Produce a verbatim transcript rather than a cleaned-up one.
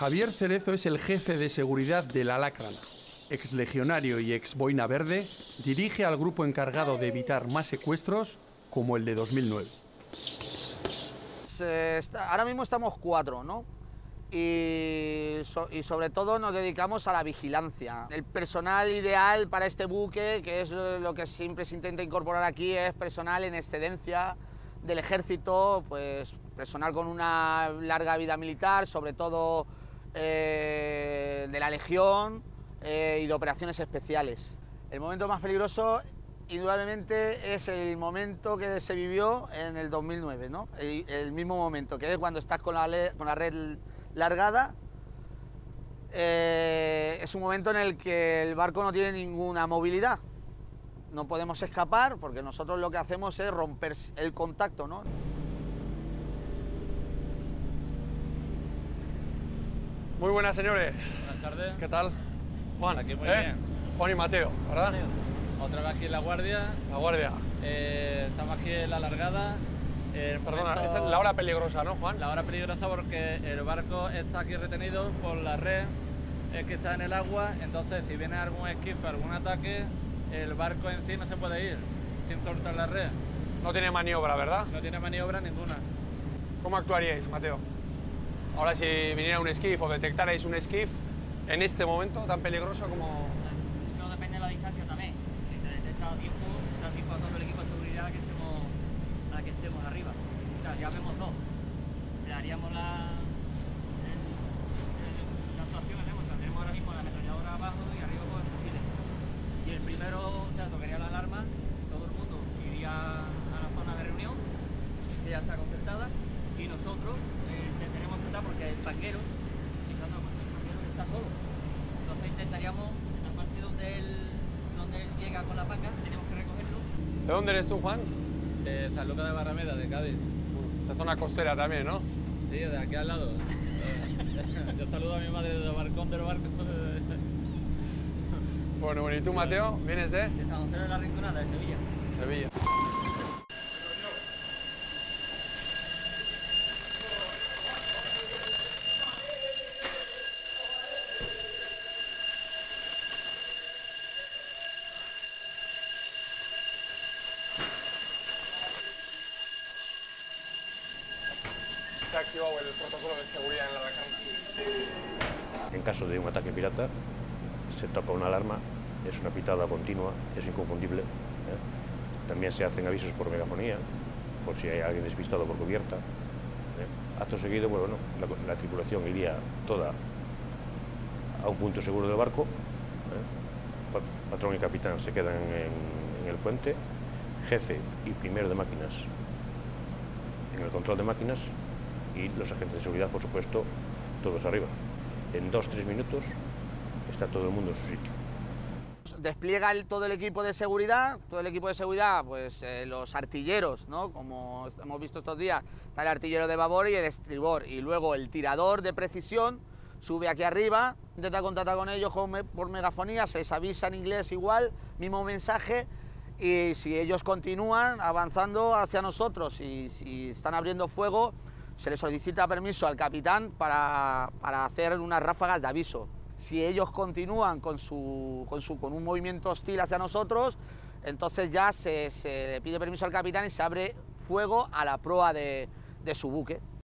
Javier Cerezo es el jefe de seguridad de la Alakrana. Exlegionario y ex Boina Verde, dirige al grupo encargado de evitar más secuestros, como el de dos mil nueve. Se está, ahora mismo estamos cuatro, ¿no? Y, so, y sobre todo nos dedicamos a la vigilancia. El personal ideal para este buque, que es lo que siempre se intenta incorporar aquí, es personal en excedencia del ejército, pues personal con una larga vida militar, sobre todo eh, de la Legión eh, y de operaciones especiales. El momento más peligroso, indudablemente, es el momento que se vivió en el dos mil nueve, ¿no? El, el mismo momento, que es cuando estás con la, le, con la red largada. Eh, es un momento en el que el barco no tiene ninguna movilidad. No podemos escapar porque nosotros lo que hacemos es romper el contacto, ¿no? Muy buenas, señores. Buenas tardes. ¿Qué tal? Juan. Aquí muy ¿eh? bien. Juan y Mateo, ¿verdad? Otra vez aquí en La Guardia. La Guardia. Eh, estamos aquí en la largada. El Perdona, momento... esta es la hora peligrosa, ¿no, Juan? La hora peligrosa porque el barco está aquí retenido por la red, es que está en el agua, entonces si viene algún esquife, algún ataque, el barco en sí no se puede ir sin soltar la red. No tiene maniobra, ¿verdad? No tiene maniobra ninguna. ¿Cómo actuaríais, Mateo? Ahora, si viniera un esquife o detectarais un esquife, en este momento tan peligroso como... Eso depende de la distancia también. Detectado tiempo, tiempo a todo el equipo de seguridad que estemos, a que estemos arriba. O sea, ya vemos dos. Le daríamos la, el, la actuación que tenemos. Tenemos ahora mismo la ametralladora abajo y arriba con el fusil. Y el primero, o sea, tocaría la alarma, todo el mundo iría a la zona de reunión, que ya está concertada, y nosotros eh, tenemos que tratar porque el banquero, si no, el banquero está solo. Entonces intentaríamos, a partir donde él donde él llega con la panca, tenemos que recogerlo. ¿De dónde eres tú, Juan? De San Lucas de Barrameda, de Cádiz. La zona costera también, ¿no? Sí, de aquí al lado. Yo saludo a mi madre desde el balcón del barco. Bueno, bueno, ¿y tú, Mateo? ¿Vienes de...? De San José de la Rinconada, de Sevilla. Sevilla. Se ha activado el protocolo de seguridad en la Alakrana. En caso de un ataque pirata, se toca una alarma, es una pitada continua, es inconfundible. ¿eh? También se hacen avisos por megafonía, por si hay alguien despistado por cubierta. ¿eh? Acto seguido, bueno, no, la, la tripulación iría toda a un punto seguro del barco. ¿eh? Patrón y capitán se quedan en, en el puente, jefe y primero de máquinas en el control de máquinas, y los agentes de seguridad, por supuesto, todos arriba. En dos, tres minutos está todo el mundo en su sitio. Despliega el, todo el equipo de seguridad, todo el equipo de seguridad, pues eh, los artilleros, ¿no? Como hemos visto estos días, está el artillero de babor y el estribor, y luego el tirador de precisión sube aquí arriba, intenta contactar con ellos con me, por megafonía, se les avisa en inglés igual, mismo mensaje, y si ellos continúan avanzando hacia nosotros y si están abriendo fuego, se le solicita permiso al capitán para, para hacer unas ráfagas de aviso. Si ellos continúan con, su, con, su, con un movimiento hostil hacia nosotros, entonces ya se, se le pide permiso al capitán y se abre fuego a la proa de, de su buque.